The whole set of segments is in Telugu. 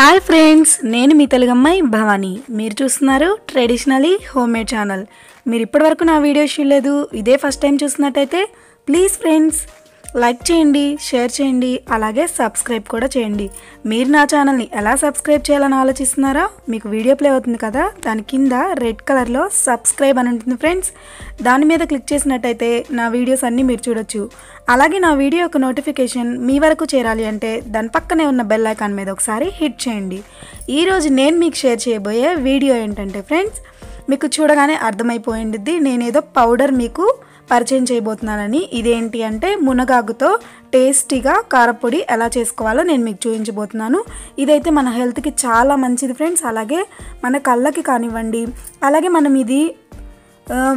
హాయ్ ఫ్రెండ్స్, నేను మీ తెలుగమ్మాయి భవానీ. మీరు చూస్తున్నారు ట్రెడిషనలీ హోమ్ మేడ్ ఛానల్. మీరు ఇప్పటివరకు నా వీడియోస్ చూడలేదు, ఇదే ఫస్ట్ టైం చూసినట్టయితే ప్లీజ్ ఫ్రెండ్స్ లైక్ చేయండి, షేర్ చేయండి, అలాగే సబ్స్క్రైబ్ కూడా చేయండి. మీరు నా ఛానల్ని ఎలా సబ్స్క్రైబ్ చేయాలని ఆలోచిస్తున్నారో మీకు వీడియో ప్లే అవుతుంది కదా, దాని కింద రెడ్ కలర్లో సబ్స్క్రైబ్ అని ఉంటుంది ఫ్రెండ్స్. దాని మీద క్లిక్ చేసినట్టయితే నా వీడియోస్ అన్నీ మీరు చూడొచ్చు. అలాగే నా వీడియో యొక్క నోటిఫికేషన్ మీ వరకు చేరాలి అంటే దాని పక్కనే ఉన్న బెల్ ఐకాన్ మీద ఒకసారి హిట్ చేయండి. ఈరోజు నేను మీకు షేర్ చేయబోయే వీడియో ఏంటంటే ఫ్రెండ్స్, మీకు చూడగానే అర్థమైపోయింది నేనేదో పౌడర్ మీకు పరిచయం చేయబోతున్నానని. ఇదేంటి అంటే మునగాకుతో టేస్టీగా కారపొడి ఎలా చేసుకోవాలో నేను మీకు చూపించబోతున్నాను. ఇదైతే మన హెల్త్కి చాలా మంచిది ఫ్రెండ్స్, అలాగే మన కళ్ళకి కానివ్వండి. అలాగే మనం ఇది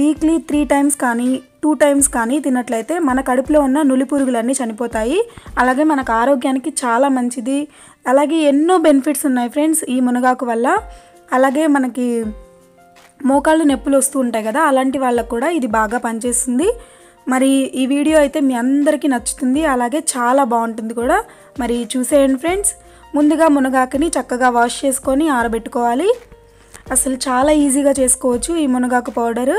వీక్లీ 3 times కానీ 2 times కానీ తినట్లయితే మన కడుపులో ఉన్న నులి పురుగులన్నీ చనిపోతాయి. అలాగే మనకు ఆరోగ్యానికి చాలా మంచిది, అలాగే ఎన్నో బెనిఫిట్స్ ఉన్నాయి ఫ్రెండ్స్ ఈ మునగాకు వల్ల. అలాగే మనకి మోకాళ్ళు నొప్పులు వస్తూ ఉంటాయి కదా, అలాంటి వాళ్ళకు కూడా ఇది బాగా పనిచేస్తుంది. మరి ఈ వీడియో అయితే మీ అందరికీ నచ్చుతుంది, అలాగే చాలా బాగుంటుంది కూడా. మరి చూసేయండి ఫ్రెండ్స్. ముందుగా మునగాకుని చక్కగా వాష్ చేసుకొని ఆరబెట్టుకోవాలి. అసలు చాలా ఈజీగా చేసుకోవచ్చు ఈ మునగాకు పౌడరు.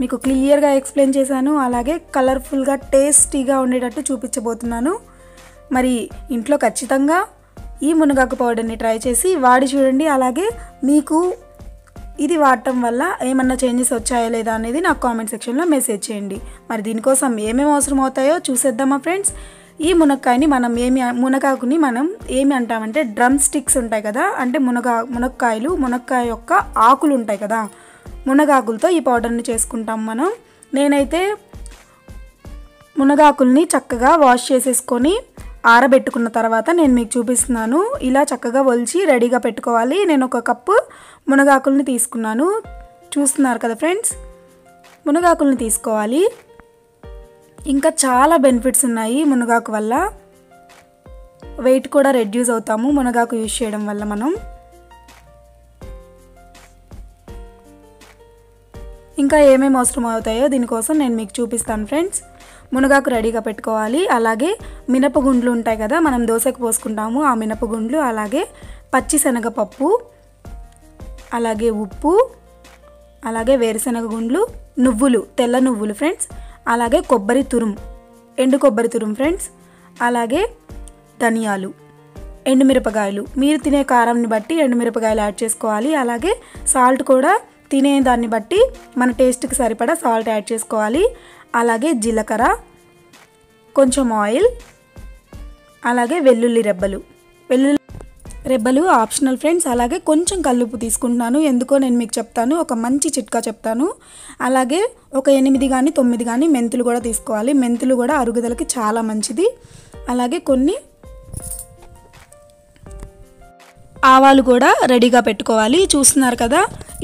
మీకు క్లియర్గా ఎక్స్ప్లెయిన్ చేశాను, అలాగే కలర్ఫుల్గా టేస్టీగా ఉండేటట్టు చూపించబోతున్నాను. మరి ఇంట్లో ఖచ్చితంగా ఈ మునగాకు పౌడర్ని ట్రై చేసి వాడి చూడండి. అలాగే మీకు ఇది వాడటం వల్ల ఏమన్నా చేంజెస్ వచ్చాయో లేదా అనేది నాకు కామెంట్ సెక్షన్లో మెసేజ్ చేయండి. మరి దీనికోసం ఏమేమి అవసరం అవుతాయో చూసేద్దామా ఫ్రెండ్స్. ఈ మునగాకుని మనం ఏమి అంటామంటే డ్రమ్ స్టిక్స్ ఉంటాయి కదా, అంటే మునక్కాయ యొక్క ఆకులు ఉంటాయి కదా, మునగాకులతో ఈ పౌడర్ని చేసుకుంటాం మనం. నేనైతే మునగాకుల్ని చక్కగా వాష్ చేసేసుకొని ఆరబెట్టుకున్న తర్వాత నేను మీకు చూపిస్తున్నాను. ఇలా చక్కగా ఒలిచి రెడీగా పెట్టుకోవాలి. నేను 1 కప్పు మునగాకుల్ని తీసుకున్నాను, చూస్తున్నారు కదా ఫ్రెండ్స్. మునగాకుల్ని తీసుకోవాలి. ఇంకా చాలా బెనిఫిట్స్ ఉన్నాయి మునగాకు వల్ల. వెయిట్ కూడా రెడ్యూస్ అవుతాము మునగాకు యూజ్ చేయడం వల్ల మనం. ఇంకా ఏమేమి అవసరం అవుతాయో దీనికోసం నేను మీకు చూపిస్తాను ఫ్రెండ్స్. మునగాకు రెడీగా పెట్టుకోవాలి. అలాగే మినపగుండ్లు ఉంటాయి కదా, మనం దోశకు పోసుకుంటాము ఆ మినపగుండ్లు, అలాగే పచ్చిశనగపప్పు, అలాగే ఉప్పు, అలాగే వేరుశెనగ గుండ్లు, నువ్వులు, తెల్ల నువ్వులు ఫ్రెండ్స్, అలాగే కొబ్బరి తురుము, ఎండు కొబ్బరి తురుము ఫ్రెండ్స్, అలాగే ధనియాలు, ఎండుమిరపకాయలు. మీరు తినే కారంని బట్టి ఎండుమిరపకాయలు యాడ్ చేసుకోవాలి. అలాగే సాల్ట్ కూడా తినే దాన్ని బట్టి మన టేస్ట్కి సరిపడా సాల్ట్ యాడ్ చేసుకోవాలి. అలాగే జీలకర్ర, కొంచెం ఆయిల్, అలాగే వెల్లుల్లి రెబ్బలు ఆప్షనల్ ఫ్రెండ్స్. అలాగే కొంచెం కల్లుప్పు తీసుకుంటున్నాను, ఎందుకో నేను మీకు చెప్తాను, ఒక మంచి చిట్కా చెప్తాను. అలాగే ఒక 8 కానీ 9 కానీ మెంతులు కూడా తీసుకోవాలి. మెంతులు కూడా అరుగుదలకి చాలా మంచిది. అలాగే కొన్ని ఆవాలు కూడా రెడీగా పెట్టుకోవాలి, చూస్తున్నారు కదా.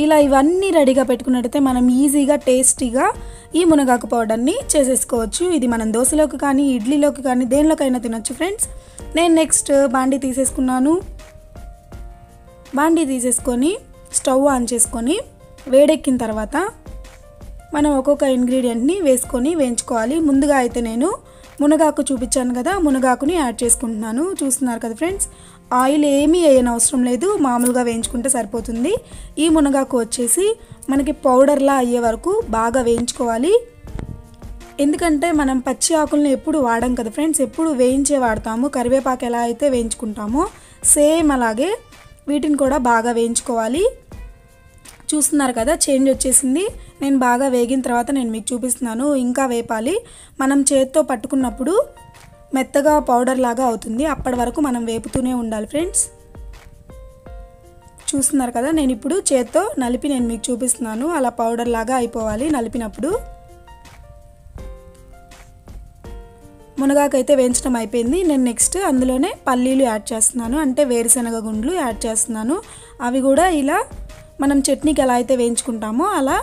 ఇలా ఇవన్నీ రెడీగా పెట్టుకున్నట్టయితే మనం ఈజీగా టేస్టీగా ఈ మునగాకు పౌడర్ని చేసేసుకోవచ్చు. ఇది మనం దోశలోకి కానీ ఇడ్లీలోకి కానీ దేనిలోకైనా తినొచ్చు ఫ్రెండ్స్. నేను నెక్స్ట్ బాండీ తీసేసుకున్నాను. బాండీ తీసేసుకొని స్టవ్ ఆన్ చేసుకొని వేడెక్కిన తర్వాత మనం ఒక్కొక్క ఇంగ్రీడియంట్ని వేసుకొని వేయించుకోవాలి. ముందుగా అయితే నేను మునగాకు చూపించాను కదా, మునగాకుని యాడ్ చేసుకుంటున్నాను, చూస్తున్నారు కదా ఫ్రెండ్స్. ఆయిల్ ఏమీ వేయనవసరం లేదు, మామూలుగా వేయించుకుంటే సరిపోతుంది. ఈ మునగాకు వచ్చేసి మనకి పౌడర్లా అయ్యే వరకు బాగా వేయించుకోవాలి. ఎందుకంటే మనం పచ్చి ఆకుల్ని ఎప్పుడు వాడం కదా ఫ్రెండ్స్, ఎప్పుడు వేయించే వాడతాము. కరివేపాకు ఎలా అయితే వేయించుకుంటామో సేమ్ అలాగే వీటిని కూడా బాగా వేయించుకోవాలి. చూస్తున్నారు కదా చేంజ్ వచ్చేసింది. నేను బాగా వేగిన తర్వాత నేను మీకు చూపిస్తున్నాను. ఇంకా వేపాలి, మనం చేతితో పట్టుకున్నప్పుడు మెత్తగా పౌడర్ లాగా అవుతుంది, అప్పటి వరకు మనం వేపుతూనే ఉండాలి ఫ్రెండ్స్. చూస్తున్నారు కదా, నేను ఇప్పుడు చేతితో నలిపి నేను మీకు చూపిస్తున్నాను. అలా పౌడర్ లాగా అయిపోవాలి నలిపినప్పుడు. మునగాకైతే వేయించడం అయిపోయింది. నేను నెక్స్ట్ అందులోనే పల్లీలు యాడ్ చేస్తున్నాను, అంటే వేరుశెనగ గుండ్లు యాడ్ చేస్తున్నాను. అవి కూడా ఇలా మనం చట్నీకి ఎలా అయితే వేయించుకుంటామో అలా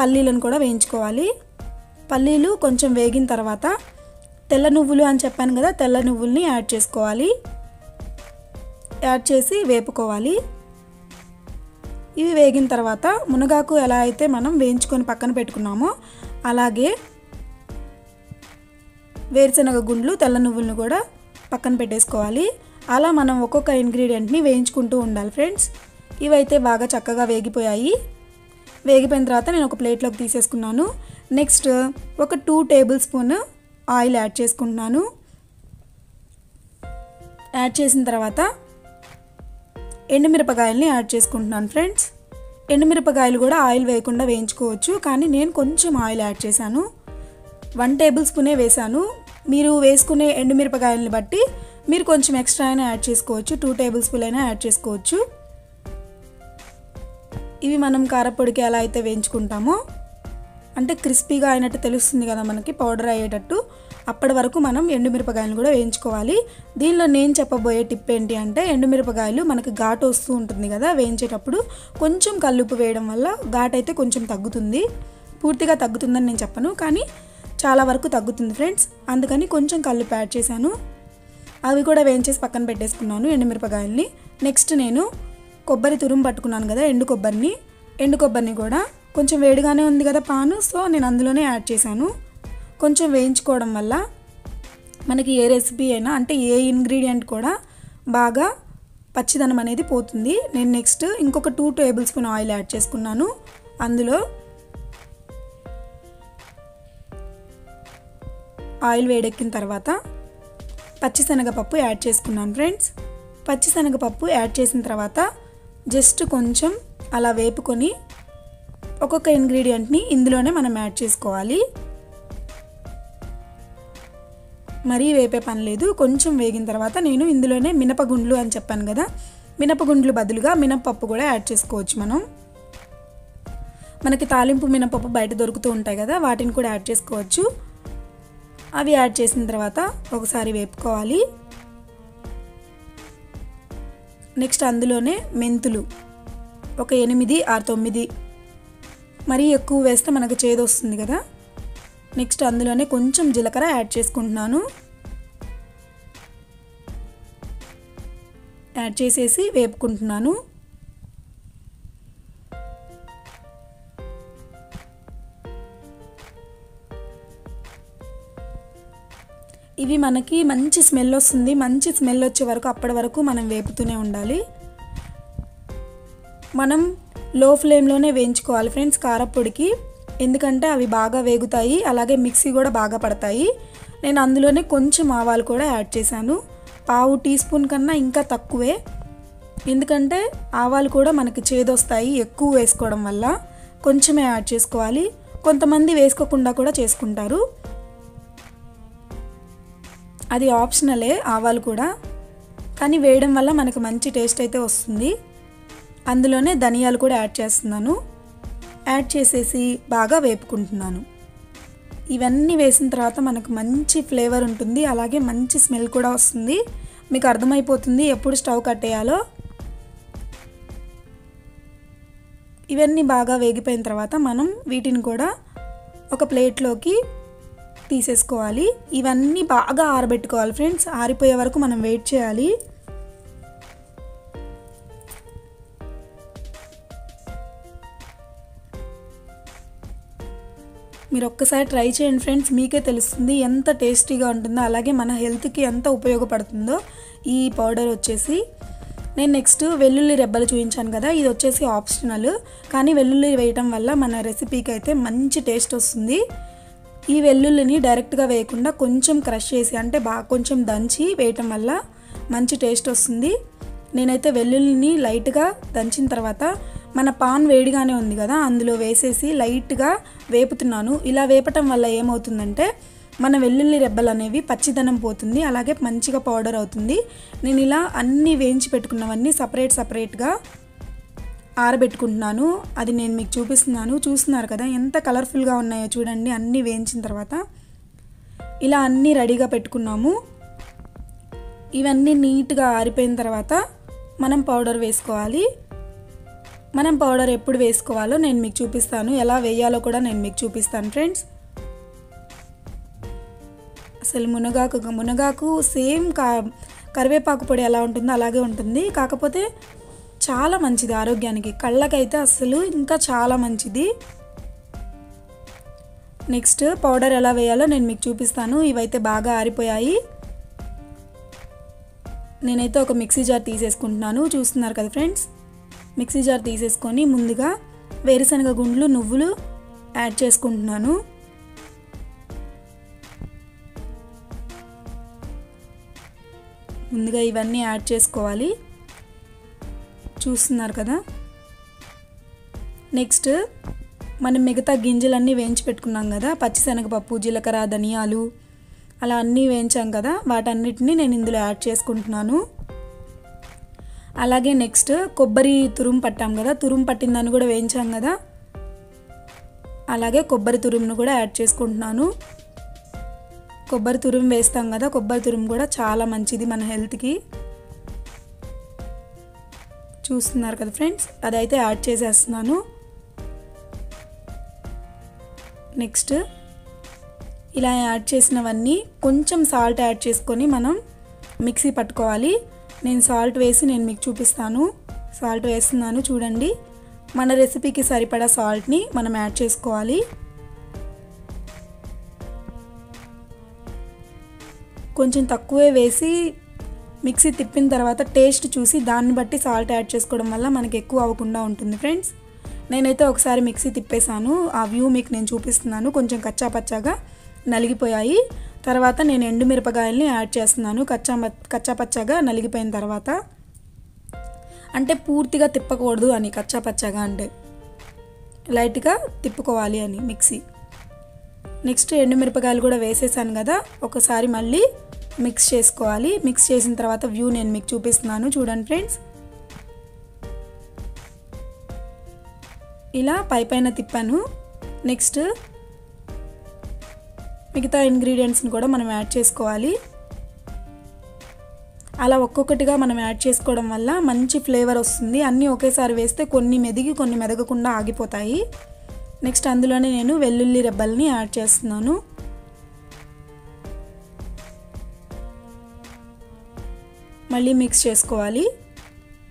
పల్లీలను కూడా వేయించుకోవాలి. పల్లీలు కొంచెం వేగిన తర్వాత తెల్ల నువ్వులు అని చెప్పాను కదా, తెల్ల నువ్వుల్ని యాడ్ చేసుకోవాలి. యాడ్ చేసి వేపుకోవాలి. ఇవి వేగిన తర్వాత మునగాకు ఎలా అయితే మనం వేయించుకొని పక్కన పెట్టుకున్నామో అలాగే వేరుశెనగ గుండ్లు, తెల్ల నువ్వులను కూడా పక్కన పెట్టేసుకోవాలి. అలా మనం ఒక్కొక్క ఇంగ్రీడియంట్ని వేయించుకుంటూ ఉండాలి ఫ్రెండ్స్. ఇవైతే బాగా చక్కగా వేగిపోయాయి. వేగిపోయిన తర్వాత నేను ఒక ప్లేట్లోకి తీసేసుకున్నాను. నెక్స్ట్ ఒక 2 టేబుల్ స్పూన్ ఆయిల్ యాడ్ చేసుకుంటున్నాను. యాడ్ చేసిన తర్వాత ఎండుమిరపకాయలని యాడ్ చేసుకుంటున్నాను ఫ్రెండ్స్. ఎండుమిరపకాయలు కూడా ఆయిల్ వేయకుండా వేయించుకోవచ్చు, కానీ నేను కొంచెం ఆయిల్ యాడ్ చేశాను. 1 టేబుల్ స్పూనే వేశాను. మీరు వేసుకునే ఎండుమిరపకాయలని బట్టి మీరు కొంచెం ఎక్స్ట్రా అయినా యాడ్ చేసుకోవచ్చు, 2 టేబుల్ స్పూన్ అయినా యాడ్ చేసుకోవచ్చు. ఇవి మనం కారపొడికి ఎలా అయితే వేయించుకుంటామో అంటే క్రిస్పీగా అయినట్టు తెలుస్తుంది కదా మనకి, పౌడర్ అయ్యేటట్టు. అప్పటి వరకు మనం ఎండుమిరపకాయలను కూడా వేయించుకోవాలి. దీనిలో నేను చెప్పబోయే టిప్ ఏంటి అంటే, ఎండుమిరపకాయలు మనకి ఘాటు వస్తూ ఉంటుంది కదా వేయించేటప్పుడు, కొంచెం కల్లుప్పు వేయడం వల్ల ఘాటు అయితే కొంచెం తగ్గుతుంది. పూర్తిగా తగ్గుతుందని నేను చెప్పను, కానీ చాలా వరకు తగ్గుతుంది ఫ్రెండ్స్. అందుకని కొంచెం కల్లుప్పు యాడ్ చేశాను. అవి కూడా వేయించేసి పక్కన పెట్టేసుకున్నాను ఎండుమిరపకాయలని. నెక్స్ట్ నేను కొబ్బరి తురుము పట్టుకున్నాను కదా, ఎండు కొబ్బరిని కూడా కొంచెం వేడిగానే ఉంది కదా పాను, సో నేను అందులోనే యాడ్ చేశాను. కొంచెం వేయించుకోవడం వల్ల మనకి ఏ రెసిపీ అయినా అంటే ఏ ఇంగ్రీడియంట్ కూడా బాగా పచ్చిదనం అనేది పోతుంది. నేను నెక్స్ట్ ఇంకొక 2 టేబుల్ స్పూన్ ఆయిల్ యాడ్ చేసుకున్నాను. అందులో ఆయిల్ వేడెక్కిన తర్వాత పచ్చిశనగపప్పు యాడ్ చేసుకున్నాను ఫ్రెండ్స్. పచ్చిశనగపప్పు యాడ్ చేసిన తర్వాత జస్ట్ కొంచెం అలా వేపుకొని ఒక్కొక్క ఇంగ్రీడియంట్ని ఇందులోనే మనం యాడ్ చేసుకోవాలి. మరీ వేపే పని లేదు. కొంచెం వేగిన తర్వాత నేను ఇందులోనే మినపగుండ్లు అని చెప్పాను కదా, మినపగుండ్లు బదులుగా మినపప్పు కూడా యాడ్ చేసుకోవచ్చు మనం. మనకి తాలింపు మినపప్పు బయట దొరుకుతూ ఉంటాయి కదా, వాటిని కూడా యాడ్ చేసుకోవచ్చు. అవి యాడ్ చేసిన తర్వాత ఒకసారి వేపుకోవాలి. నెక్స్ట్ అందులోనే మెంతులు ఒక 8 or 9, మరీ ఎక్కువ వేస్తే మనకు చేదు వస్తుంది కదా. నెక్స్ట్ అందులోనే కొంచెం జీలకర్ర యాడ్ చేసుకుంటున్నాను. యాడ్ చేసేసి వేపుకుంటున్నాను. ఇవి మనకి మంచి స్మెల్ వస్తుంది. మంచి స్మెల్ వచ్చే వరకు అప్పటి వరకు మనం వేపుతూనే ఉండాలి. మనం లో ఫ్లేమ్లోనే వేయించుకోవాలి ఫ్రెండ్స్ కారపొడికి, ఎందుకంటే అవి బాగా వేగుతాయి. అలాగే మిక్సీ కూడా బాగా పడతాయి. నేను అందులోనే కొంచెం ఆవాలు కూడా యాడ్ చేశాను, 1/2 టీ స్పూన్ కన్నా ఇంకా తక్కువే, ఎందుకంటే ఆవాలు కూడా మనకి చేదొస్తాయి ఎక్కువ వేసుకోవడం వల్ల. కొంచెమే యాడ్ చేసుకోవాలి. కొంతమంది వేసుకోకుండా కూడా చేసుకుంటారు, అది ఆప్షనలే ఆవాలు కూడా, కానీ వేయడం వల్ల మనకు మంచి టేస్ట్ అయితే వస్తుంది. అందులోనే ధనియాలు కూడా యాడ్ చేస్తున్నాను. యాడ్ చేసేసి బాగా వేపుకుంటున్నాను. ఇవన్నీ వేసిన తర్వాత మనకు మంచి ఫ్లేవర్ ఉంటుంది, అలాగే మంచి స్మెల్ కూడా వస్తుంది. మీకు అర్థమైపోతుంది ఎప్పుడు స్టవ్ కట్టేయాలో. ఇవన్నీ బాగా వేగిపోయిన తర్వాత మనం వీటిని కూడా ఒక ప్లేట్లోకి తీసేసుకోవాలి. ఇవన్నీ బాగా ఆరబెట్టుకోవాలి ఫ్రెండ్స్. ఆరిపోయే వరకు మనం వెయిట్ చేయాలి. మీరు ఒక్కసారి ట్రై చేయండి ఫ్రెండ్స్, మీకే తెలుస్తుంది ఎంత టేస్టీగా ఉంటుందో, అలాగే మన హెల్త్కి ఎంత ఉపయోగపడుతుందో ఈ పౌడర్ వచ్చేసి. నేను నెక్స్ట్ వెల్లుల్లి రెబ్బలు చూపించాను కదా, ఇది వచ్చేసి ఆప్షనల్, కానీ వెల్లుల్లి వేయటం వల్ల మన రెసిపీకి అయితే మంచి టేస్ట్ వస్తుంది. ఈ వెల్లుల్లిని డైరెక్ట్గా వేయకుండా కొంచెం క్రష్ చేసి అంటే బాగా కొంచెం దంచి వేయటం వల్ల మంచి టేస్ట్ వస్తుంది. నేనైతే వెల్లుల్లిని లైట్గా దంచిన తర్వాత మన పాన్ వేడిగానే ఉంది కదా, అందులో వేసేసి లైట్గా వేపుతున్నాను. ఇలా వేపటం వల్ల ఏమవుతుందంటే మన వెల్లుల్లి రెబ్బలు అనేవి పచ్చిదనం పోతుంది, అలాగే మంచిగా పౌడర్ అవుతుంది. నేను ఇలా అన్నీ వేయించి పెట్టుకున్నవన్నీ సపరేట్గా ఆరబెట్టుకుంటున్నాను. అది నేను మీకు చూపిస్తున్నాను. చూస్తున్నారు కదా ఎంత కలర్ఫుల్గా ఉన్నాయో చూడండి. అన్నీ వేయించిన తర్వాత ఇలా అన్నీ రెడీగా పెట్టుకున్నాము. ఇవన్నీ నీట్గా ఆరిపోయిన తర్వాత మనం పౌడర్ వేసుకోవాలి. మనం పౌడర్ ఎప్పుడు వేసుకోవాలో నేను మీకు చూపిస్తాను, ఎలా వేయాలో కూడా నేను మీకు చూపిస్తాను ఫ్రెండ్స్. అసలు మునగాకు సేమ్ కరివేపాకు పొడి ఎలా ఉంటుందో అలాగే ఉంటుంది, కాకపోతే చాలా మంచిది ఆరోగ్యానికి, కళ్ళకైతే అసలు ఇంకా చాలా మంచిది. నెక్స్ట్ పౌడర్ ఎలా వేయాలో నేను మీకు చూపిస్తాను. ఇవైతే బాగా ఆరిపోయాయి. నేనైతే ఒక మిక్సీ జార్ తీసేసుకుంటున్నాను. చూస్తున్నారు కదా ఫ్రెండ్స్, మిక్సీ జార్ తీసేసుకొని ముందుగా వేరుశెనగ గుండ్లు, నువ్వులు యాడ్ చేసుకుంటున్నాను. ముందుగా ఇవన్నీ యాడ్ చేసుకోవాలి. చూస్తున్నారు కదా. నెక్స్ట్ మనం మిగతా గింజలన్నీ వేయించి పెట్టుకున్నాం కదా, పచ్చిశనగపప్పు, జీలకర్ర, ధనియాలు అలా అన్నీ వేయించాం కదా, వాటన్నిటిని నేను ఇందులో యాడ్ చేసుకుంటున్నాను. అలాగే నెక్స్ట్ కొబ్బరి తురుము పట్టాం కదా, తురుము పట్టిందని కూడా వేయించాం కదా, అలాగే కొబ్బరి తురుమును కూడా యాడ్ చేసుకుంటున్నాను. కొబ్బరి తురుము వేస్తాం కదా, కొబ్బరి తురుము కూడా చాలా మంచిది మన హెల్త్కి. చూస్తున్నారు కదా ఫ్రెండ్స్, అదైతే యాడ్ చేసేస్తున్నాను. నెక్స్ట్ ఇలా యాడ్ చేసినవన్నీ కొంచెం సాల్ట్ యాడ్ చేసుకొని మనం మిక్సీ పట్టుకోవాలి. నేను సాల్ట్ వేసి నేను మీకు చూపిస్తాను. సాల్ట్ వేస్తున్నాను చూడండి. మన రెసిపీకి సరిపడా సాల్ట్ని మనం యాడ్ చేసుకోవాలి. కొంచెం తక్కువే వేసి మిక్సీ తిప్పిన తర్వాత టేస్ట్ చూసి దాన్ని బట్టి సాల్ట్ యాడ్ చేసుకోవడం వల్ల మనకి ఎక్కువ అవ్వకుండా ఉంటుంది ఫ్రెండ్స్. నేనైతే ఒకసారి మిక్సీ తిప్పేశాను, ఆ వ్యూ మీకు నేను చూపిస్తున్నాను. కొంచెం కచ్చా పచ్చాగా నలిగిపోయాయి. తర్వాత నేను ఎండుమిరపకాయల్ని యాడ్ చేస్తున్నాను. కచ్చా పచ్చాగా నలిగిపోయిన తర్వాత, అంటే పూర్తిగా తిప్పకూడదు అని, కచ్చా పచ్చాగా అంటే లైట్గా తిప్పుకోవాలి అని మిక్సీ. నెక్స్ట్ ఎండుమిరపకాయలు కూడా వేసేసాను కదా, ఒకసారి మళ్ళీ మిక్స్ చేసుకోవాలి. మిక్స్ చేసిన తర్వాత వ్యూ నేను మీకు చూపిస్తున్నాను చూడండి ఫ్రెండ్స్. ఇలా పైపైన తిప్పాను. నెక్స్ట్ మిగతా ఇంగ్రీడియంట్స్ని కూడా మనం యాడ్ చేసుకోవాలి. అలా ఒక్కొక్కటిగా మనం యాడ్ చేసుకోవడం వల్ల మంచి ఫ్లేవర్ వస్తుంది. అన్నీ ఒకేసారి వేస్తే కొన్ని మెదిగి కొన్ని మెదగకుండా ఆగిపోతాయి. నెక్స్ట్ అందులోనే నేను వెల్లుల్లి రెబ్బల్ని యాడ్ చేస్తున్నాను. మళ్ళీ మిక్స్ చేసుకోవాలి.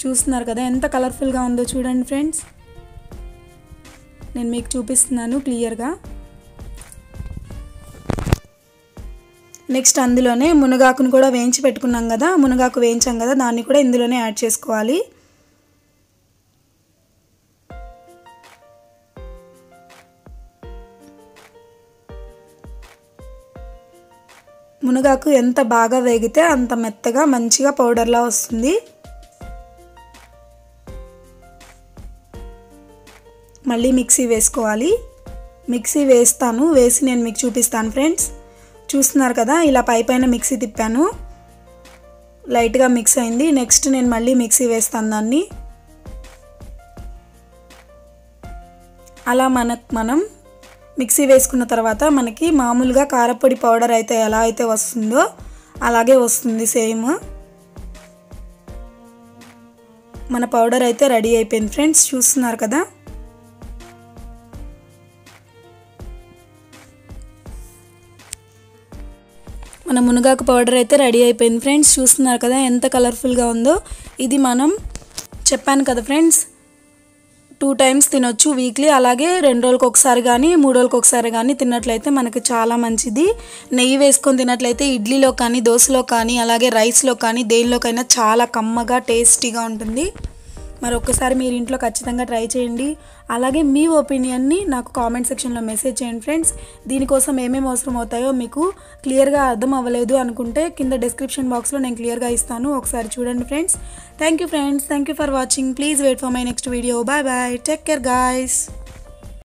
చూస్తున్నారు కదా ఎంత కలర్ఫుల్గా ఉందో చూడండి ఫ్రెండ్స్. నేను మీకు చూపిస్తున్నాను క్లియర్గా. నెక్స్ట్ అందులోనే మునగాకును కూడా వేయించి పెట్టుకున్నాం కదా, మునగాకు వేయించాం కదా, దాన్ని కూడా ఇందులోనే యాడ్ చేసుకోవాలి. మునగాకు ఎంత బాగా వేగితే అంత మెత్తగా మంచిగా పౌడర్లా వస్తుంది. మళ్ళీ మిక్సీ వేసుకోవాలి. మిక్సీ వేసి నేను మీకు చూపిస్తాను ఫ్రెండ్స్. చూస్తున్నారు కదా, ఇలా పైపైన మిక్సీ తిప్పాను, లైట్గా మిక్స్ అయింది. నెక్స్ట్ నేను మళ్ళీ మిక్సీ వేస్తాను దాన్ని. అలా మనం మిక్సీ వేసుకున్న తర్వాత మనకి మామూలుగా కారపొడి పౌడర్ అయితే ఎలా అయితే వస్తుందో అలాగే వస్తుంది సేమ్. మన పౌడర్ అయితే రెడీ అయిపోయింది ఫ్రెండ్స్. చూస్తున్నారు కదా. మన మునగాకు పౌడర్ అయితే రెడీ అయిపోయింది ఫ్రెండ్స్. చూస్తున్నారు కదా ఎంత కలర్ఫుల్గా ఉందో. ఇది మనం చెప్పాను కదా ఫ్రెండ్స్, 2 times తినొచ్చు వీక్లీ. అలాగే 2 రోజులకు ఒకసారి కానీ 3 రోజులకు ఒకసారి కానీ తిన్నట్లయితే మనకు చాలా మంచిది. నెయ్యి వేసుకొని తిన్నట్లయితే ఇడ్లీలో కానీ, దోశలో కానీ, అలాగే రైస్లో కానీ, దేనిలోకైనా చాలా కమ్మగా టేస్టీగా ఉంటుంది. మరి ఒక్కసారి మీరు ఇంట్లో ఖచ్చితంగా ట్రై చేయండి. అలాగే మీ ఒపీనియన్ని నాకు కామెంట్ సెక్షన్లో మెసేజ్ చేయండి ఫ్రెండ్స్. దీనికోసం ఏమేమి అవసరం అవుతాయో మీకు క్లియర్గా అర్థం అవ్వలేదు అనుకుంటే కింద డిస్క్రిప్షన్ బాక్స్లో నేను క్లియర్గా ఇస్తాను, ఒకసారి చూడండి friends. Thank you for watching. Please wait for my next video. Bye bye. Take care guys.